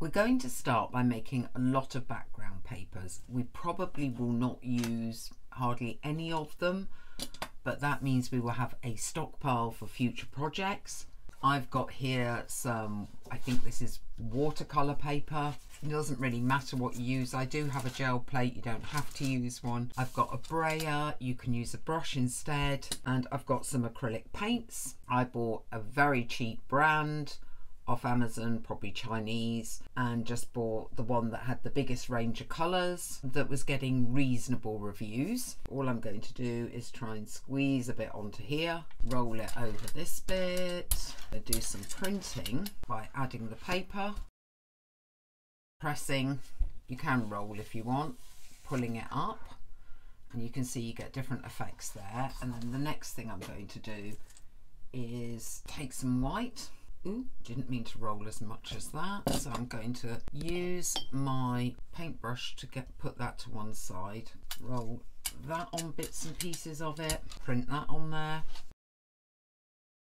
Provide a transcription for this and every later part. We're going to start by making a lot of background papers. We probably will not use hardly any of them, but that means we will have a stockpile for future projects. I've got here some, I think this is watercolor paper. It doesn't really matter what you use. I do have a gel plate, you don't have to use one. I've got a brayer, you can use a brush instead. And I've got some acrylic paints. I bought a very cheap brand off Amazon, probably Chinese, and just bought the one that had the biggest range of colours that was getting reasonable reviews. All I'm going to do is try and squeeze a bit onto here, roll it over this bit, and do some printing by adding the paper, pressing. You can roll if you want, pulling it up, and you can see you get different effects there. And then the next thing I'm going to do is take some white. Ooh, didn't mean to roll as much as that, so I'm going to use my paintbrush to put that to one side, roll that on bits and pieces of it, print that on there.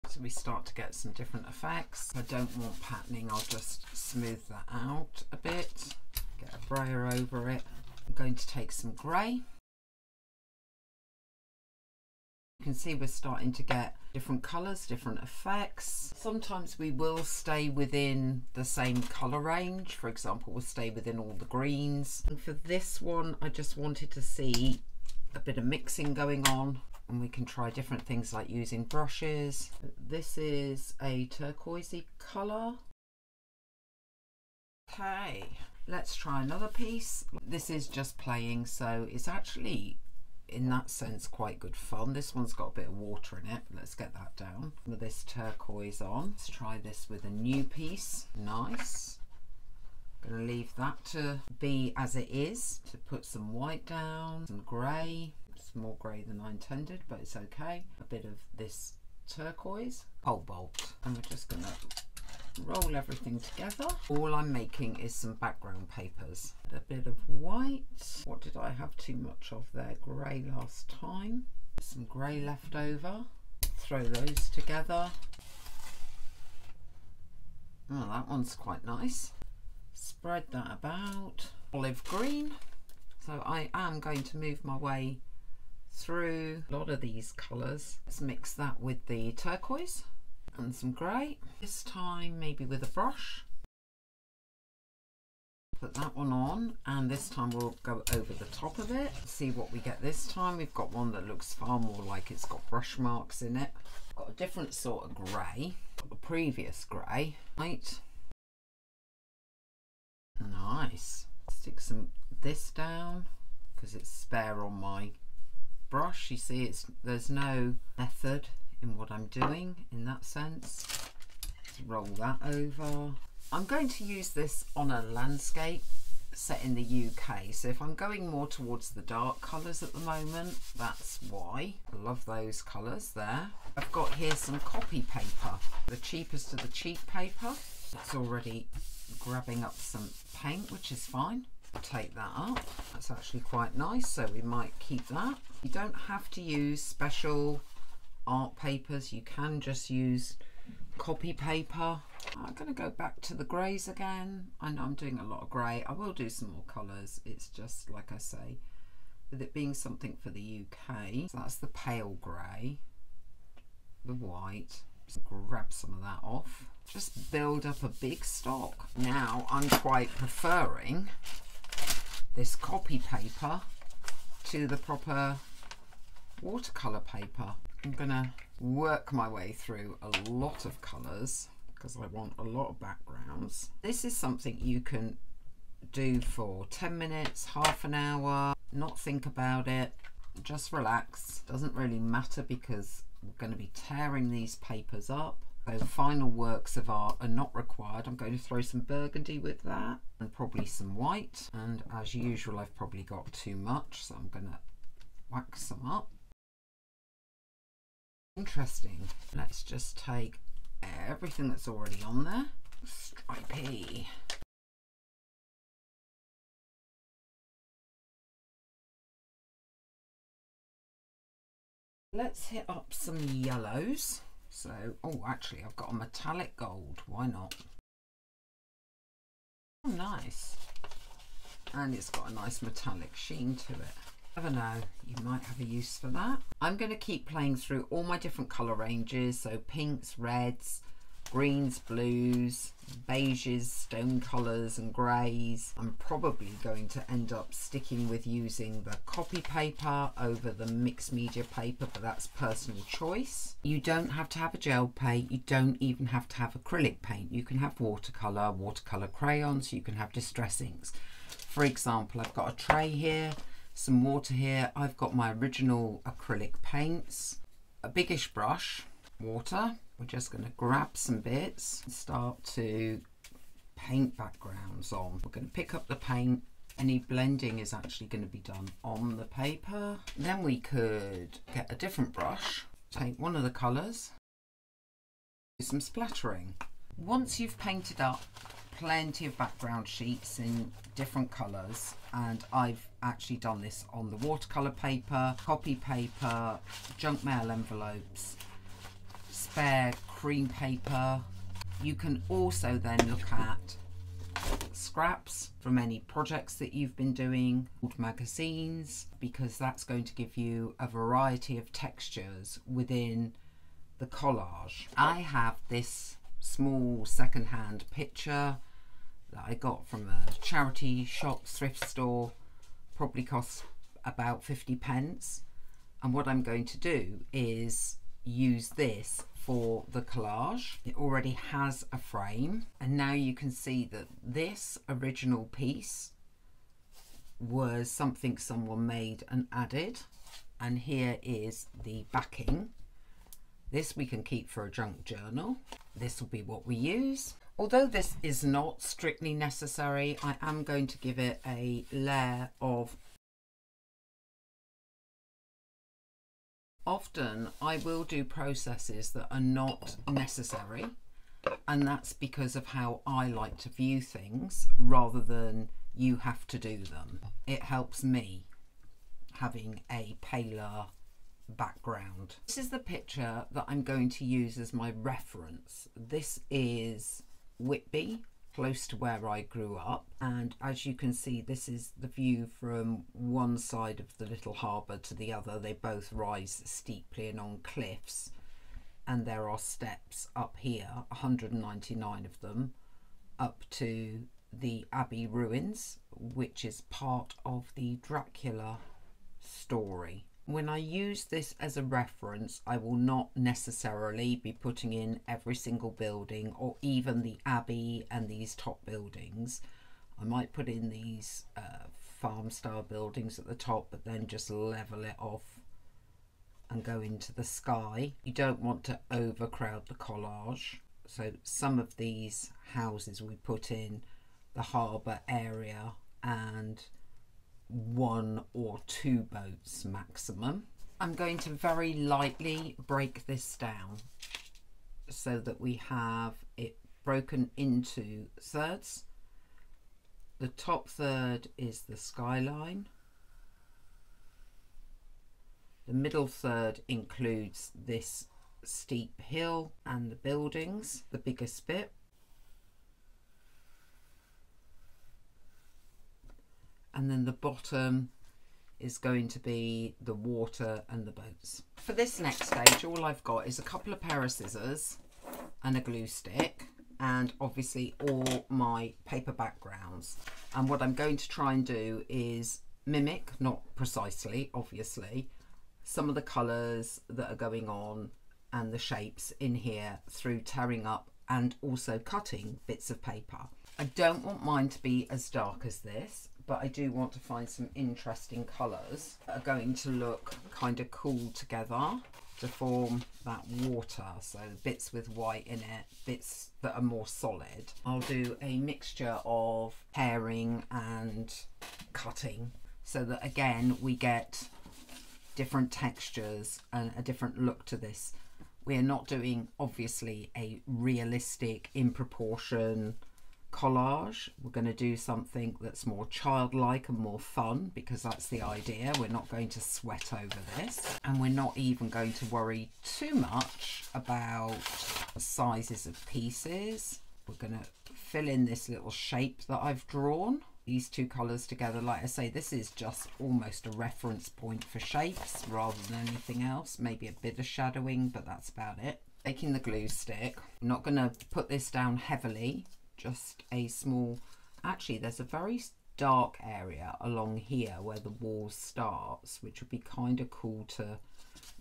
So we start to get some different effects. If I don't want patterning, I'll just smooth that out a bit, get a brayer over it. I'm going to take some grey. You can see we're starting to get different colours, different effects. Sometimes we will stay within the same colour range. For example, we'll stay within all the greens. And for this one, I just wanted to see a bit of mixing going on, and we can try different things like using brushes. This is a turquoisey colour. Okay, let's try another piece. This is just playing, so it's actually in that sense quite good fun. This one's got a bit of water in it, but let's get that down. With this turquoise on, let's try this with a new piece. Nice. I'm gonna leave that to be as it is, to put some white down, some grey. It's more grey than I intended, but it's okay. A bit of this turquoise, cobalt, and we're just gonna roll everything together. All I'm making is some background papers. A bit of white. What did I have too much of there? Grey last time. Some grey left over. Throw those together. Oh, that one's quite nice. Spread that about. Olive green. So I am going to move my way through a lot of these colours. Let's mix that with the turquoise and some grey. This time maybe with a brush. Put that one on, and this time we'll go over the top of it. See what we get this time. We've got one that looks far more like it's got brush marks in it. Got a different sort of grey, the previous grey. Right. Nice. Stick some this down because it's spare on my brush. You see, it's there's no method in what I'm doing in that sense. Let's roll that over. I'm going to use this on a landscape set in the UK, so if I'm going more towards the dark colours at the moment, that's why. I love those colours there. I've got here some copy paper, the cheapest of the cheap paper. It's already grabbing up some paint, which is fine. Take that up. That's actually quite nice, so we might keep that. You don't have to use special art papers, you can just use copy paper. I'm going to go back to the greys again. I know I'm doing a lot of grey. I will do some more colours. It's just like I say, with it being something for the UK. So that's the pale grey, the white. Just grab some of that off. Just build up a big stock. Now I'm quite preferring this copy paper to the proper watercolour paper. I'm gonna work my way through a lot of colours because I want a lot of backgrounds. This is something you can do for 10 minutes, half an hour, not think about it, just relax. Doesn't really matter because we're going to be tearing these papers up. So final works of art are not required. I'm going to throw some burgundy with that and probably some white. And as usual, I've probably got too much, so I'm gonna whack some up. Interesting. Let's just take everything that's already on there. Stripey. Let's hit up some yellows. So, oh, actually, I've got a metallic gold. Why not? Oh, nice. And it's got a nice metallic sheen to it. I don't know, you might have a use for that. I'm going to keep playing through all my different colour ranges, so pinks, reds, greens, blues, beiges, stone colours and greys. I'm probably going to end up sticking with using the copy paper over the mixed media paper, but that's personal choice. You don't have to have a gel paint, you don't even have to have acrylic paint. You can have watercolour, watercolour crayons, you can have distress inks. For example, I've got a tray here, some water here, I've got my original acrylic paints, a biggish brush, water. We're just going to grab some bits and start to paint backgrounds on. We're going to pick up the paint. Any blending is actually going to be done on the paper. Then we could get a different brush, take one of the colours, do some splattering. Once you've painted up plenty of background sheets in different colours, and I've actually done this on the watercolour paper, copy paper, junk mail envelopes, spare cream paper. You can also then look at scraps from any projects that you've been doing, old magazines, because that's going to give you a variety of textures within the collage. I have this small second-hand picture that I got from a charity shop, thrift store, probably costs about 50p. And what I'm going to do is use this for the collage. It already has a frame, and now you can see that this original piece was something someone made and added, and here is the backing. This we can keep for a junk journal. This will be what we use. Although this is not strictly necessary, I am going to give it a layer of. Often I will do processes that are not necessary, and that's because of how I like to view things rather than you have to do them. It helps me having a paler background. This is the picture that I'm going to use as my reference. This is Whitby, close to where I grew up, and as you can see, this is the view from one side of the little harbour to the other. They both rise steeply and on cliffs, and there are steps up here, 199 of them, up to the Abbey ruins, which is part of the Dracula story. When I use this as a reference, I will not necessarily be putting in every single building or even the Abbey and these top buildings. I might put in these farm style buildings at the top, but then just level it off and go into the sky. You don't want to overcrowd the collage. So some of these houses we put in the harbour area and one or two boats maximum. I'm going to very lightly break this down so that we have it broken into thirds. The top third is the skyline. The middle third includes this steep hill and the buildings, the biggest bit. And then the bottom is going to be the water and the boats. For this next stage, all I've got is a couple of pair of scissors and a glue stick, and obviously all my paper backgrounds. And what I'm going to try and do is mimic, not precisely, obviously, some of the colours that are going on and the shapes in here through tearing up and also cutting bits of paper. I don't want mine to be as dark as this, but I do want to find some interesting colours that are going to look kind of cool together to form that water. So bits with white in it, bits that are more solid. I'll do a mixture of pairing and cutting so that again we get different textures and a different look to this. We're not doing obviously a realistic in proportion collage. We're going to do something that's more childlike and more fun, because that's the idea. We're not going to sweat over this, and we're not even going to worry too much about sizes of pieces. We're going to fill in this little shape that I've drawn. These two colours together, like I say, this is just almost a reference point for shapes rather than anything else. Maybe a bit of shadowing, but that's about it. Taking the glue stick, I'm not going to put this down heavily, just a small, actually there's a very dark area along here where the wall starts, which would be kind of cool to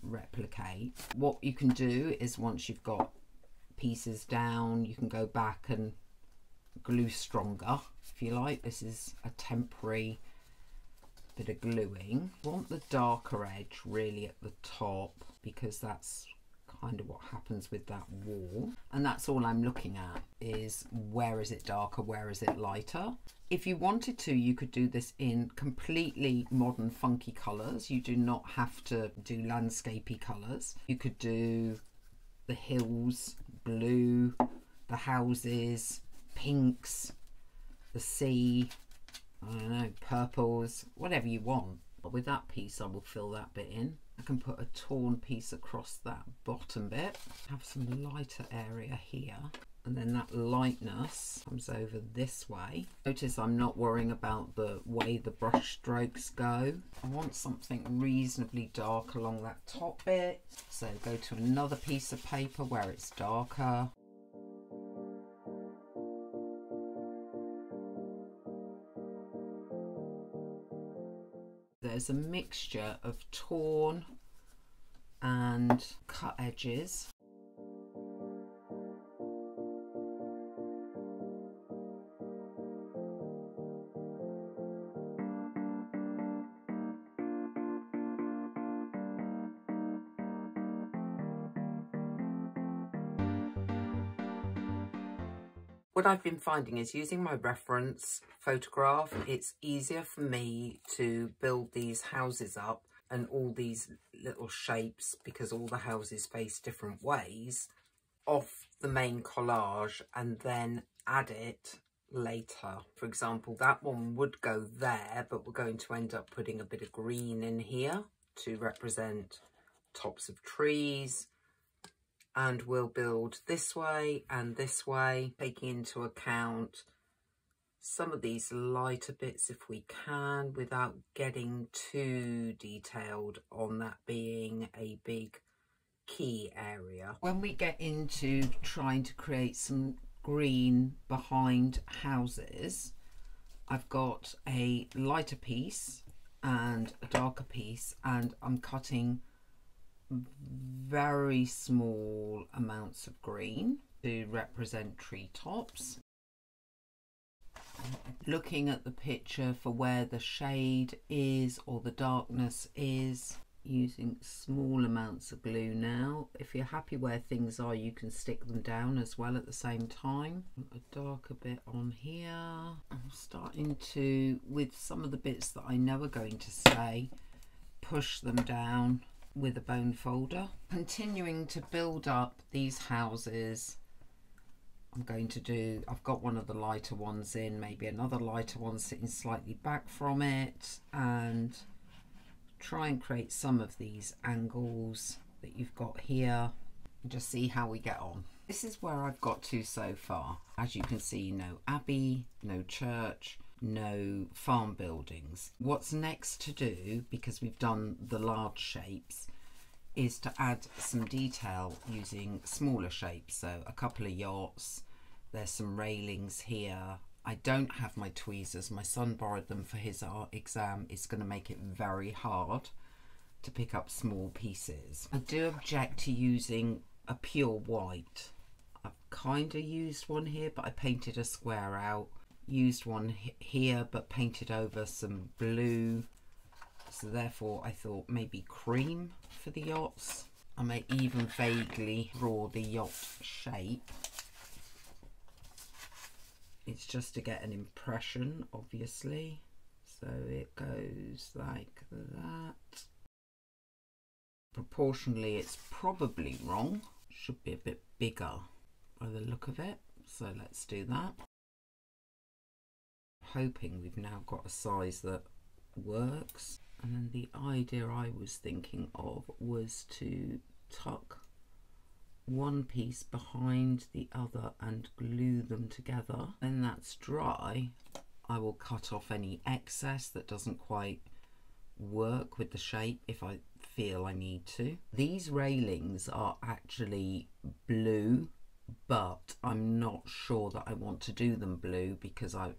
replicate. What you can do is once you've got pieces down, you can go back and glue stronger if you like. This is a temporary bit of gluing. I want the darker edge really at the top because that's kind of what happens with that wall, and that's all I'm looking at is where is it darker, where is it lighter. If you wanted to, you could do this in completely modern funky colours. You do not have to do landscapey colours. You could do the hills blue, the houses pinks, the sea, I don't know, purples, whatever you want. But with that piece, I will fill that bit in. I can put a torn piece across that bottom bit, have some lighter area here, and then that lightness comes over this way. Notice I'm not worrying about the way the brush strokes go. I want something reasonably dark along that top bit. So go to another piece of paper where it's darker. There's a mixture of torn and cut edges. What I've been finding is using my reference photograph, it's easier for me to build these houses up and all these little shapes, because all the houses face different ways, off the main collage and then add it later. For example, that one would go there, but we're going to end up putting a bit of green in here to represent tops of trees. And we'll build this way and this way, taking into account some of these lighter bits if we can, without getting too detailed on that being a big key area. When we get into trying to create some green behind houses, I've got a lighter piece and a darker piece, and I'm cutting very small amounts of green to represent treetops. Looking at the picture for where the shade is or the darkness is, using small amounts of glue now. If you're happy where things are, you can stick them down as well at the same time. A darker bit on here. I'm starting to, with some of the bits that I know are going to stay, push them down with a bone folder. Continuing to build up these houses. I'm going to do, I've got one of the lighter ones in, maybe another lighter one sitting slightly back from it, and try and create some of these angles that you've got here and just see how we get on. This is where I've got to so far. As you can see, no abbey, no church, no farm buildings. What's next to do, because we've done the large shapes, is to add some detail using smaller shapes. So a couple of yachts, there's some railings here. I don't have my tweezers. My son borrowed them for his art exam. It's going to make it very hard to pick up small pieces. I do object to using a pure white. I've kind of used one here, but I painted a square out. Used one here but painted over some blue, so therefore I thought maybe cream for the yachts. I may even vaguely draw the yacht shape. It's just to get an impression, obviously, so it goes like that. Proportionally it's probably wrong, should be a bit bigger by the look of it, so let's do that. Hoping we've now got a size that works. And then the idea I was thinking of was to tuck one piece behind the other and glue them together. When that's dry, I will cut off any excess that doesn't quite work with the shape if I feel I need to. These railings are actually blue, but I'm not sure that I want to do them blue because I've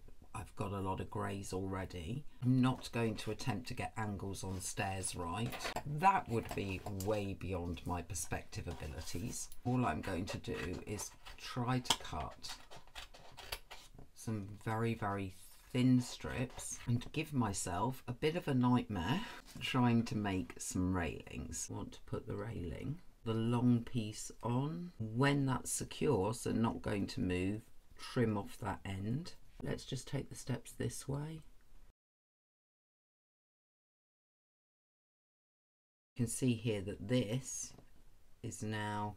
got a lot of greys already. I'm not going to attempt to get angles on stairs right. That would be way beyond my perspective abilities. All I'm going to do is try to cut some very, very thin strips and give myself a bit of a nightmare trying to make some railings. I want to put the railing, the long piece on. When that's secure, so not going to move, trim off that end. Let's just take the steps this way. You can see here that this is now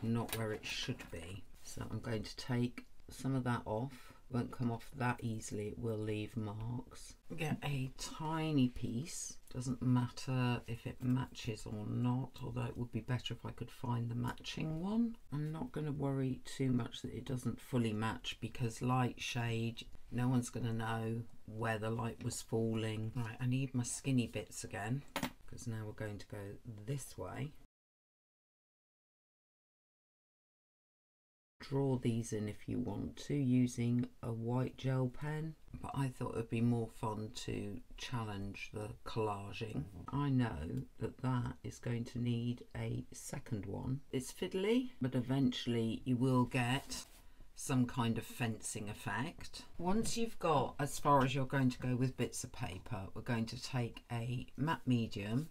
not where it should be. So I'm going to take some of that off. It won't come off that easily, it will leave marks. Get a tiny piece. Doesn't matter if it matches or not, although it would be better if I could find the matching one. I'm not going to worry too much that it doesn't fully match because light, shade, no one's going to know where the light was falling. Right, I need my skinny bits again because now we're going to go this way. Draw these in if you want to using a white gel pen, but I thought it would be more fun to challenge the collaging. I know that is going to need a second one. It's fiddly, but eventually you will get some kind of fencing effect. Once you've got as far as you're going to go with bits of paper, we're going to take a matte medium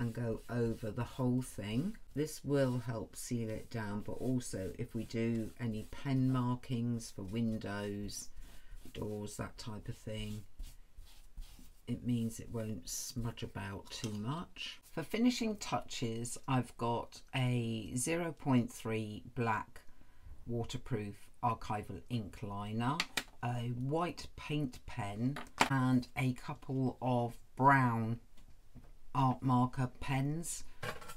and go over the whole thing. This will help seal it down, but also if we do any pen markings for windows, doors, that type of thing, it means it won't smudge about too much. For finishing touches, I've got a 0.3 black waterproof archival ink liner, a white paint pen, and a couple of brown art marker pens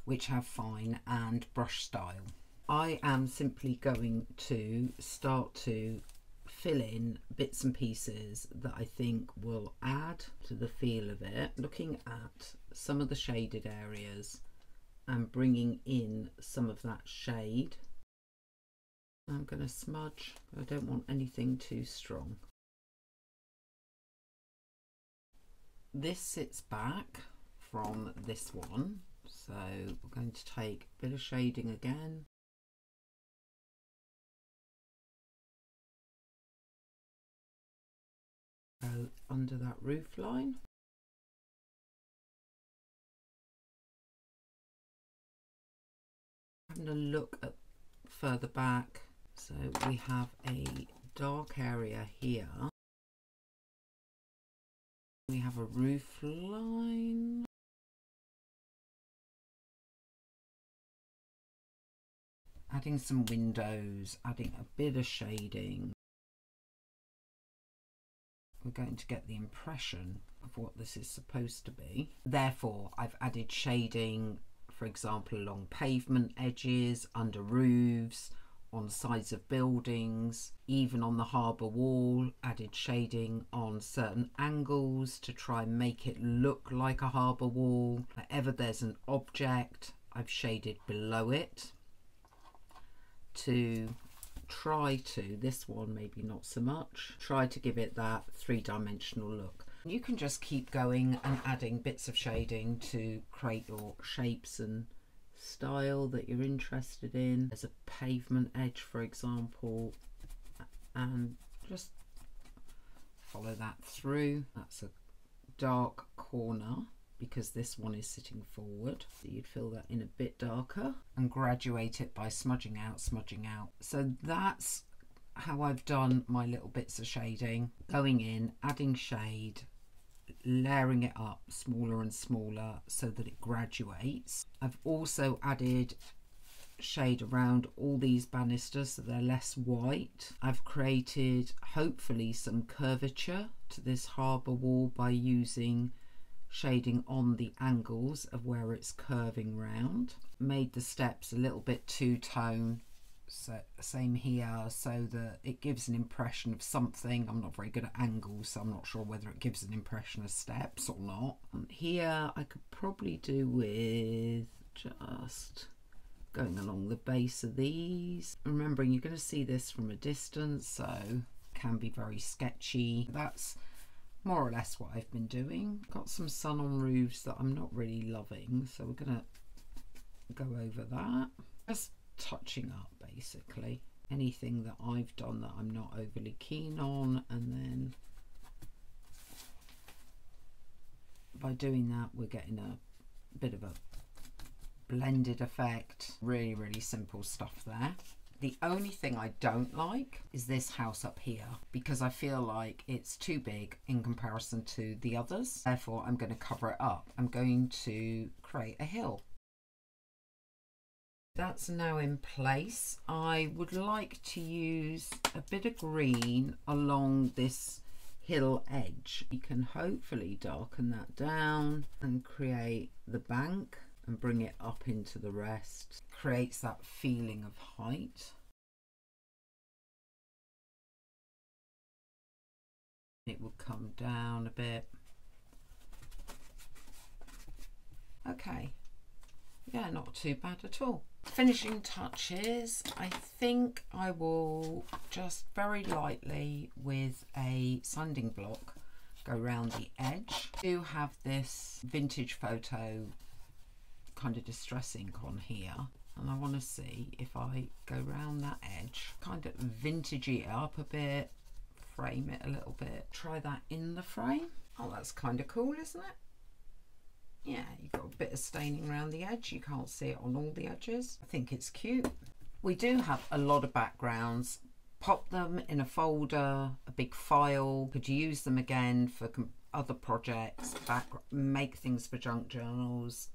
which have fine and brush style. I am simply going to start to fill in bits and pieces that I think will add to the feel of it, looking at some of the shaded areas and bringing in some of that shade. I'm going to smudge. I don't want anything too strong. This sits back from this one, so we're going to take a bit of shading again. Go under that roof line. Having a look at further back, so we have a dark area here. We have a roof line. Adding some windows, adding a bit of shading. We're going to get the impression of what this is supposed to be. Therefore, I've added shading, for example, along pavement edges, under roofs, on sides of buildings, even on the harbour wall, added shading on certain angles to try and make it look like a harbour wall. Wherever there's an object, I've shaded below it. To try to, this one maybe not so much, try to give it that three-dimensional look. You can just keep going and adding bits of shading to create your shapes and style that you're interested in. There's a pavement edge, for example, and just follow that through. That's a dark corner because this one is sitting forward, so you'd fill that in a bit darker and graduate it by smudging out, smudging out. So that's how I've done my little bits of shading, going in, adding shade, layering it up smaller and smaller so that it graduates. I've also added shade around all these banisters so they're less white. I've created hopefully some curvature to this harbour wall by using shading on the angles of where it's curving round. Made the steps a little bit two-tone, so same here, so that it gives an impression of something. I'm not very good at angles, so I'm not sure whether it gives an impression of steps or not. Here I could probably do with just going along the base of these, remembering you're going to see this from a distance, so can be very sketchy. That's more or less what I've been doing. Got some sun on roofs that I'm not really loving, so we're gonna go over that. Just touching up basically anything that I've done that I'm not overly keen on, and then by doing that we're getting a bit of a blended effect. Really simple stuff there. The only thing I don't like is this house up here, because I feel like it's too big in comparison to the others. Therefore, I'm going to cover it up. I'm going to create a hill. That's now in place. I would like to use a bit of green along this hill edge. You can hopefully darken that down and create the bank and bring it up into the rest. Creates that feeling of height. It will come down a bit. Okay, yeah, not too bad at all. Finishing touches, I think I will just very lightly with a sanding block go round the edge. I do have this vintage photo kind of distress ink on here, and I want to see if I go round that edge, kind of vintagey it up a bit, frame it a little bit, try that in the frame. Oh, that's kind of cool, isn't it? Yeah, you've got a bit of staining around the edge. You can't see it on all the edges. I think it's cute. We do have a lot of backgrounds. Pop them in a folder, a big file, could use them again for other projects, make things for junk journals.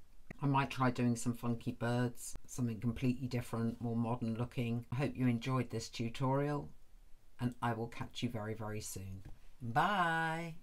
I might try doing some funky birds, something completely different, more modern looking. I hope you enjoyed this tutorial, and I will catch you very, very soon. Bye.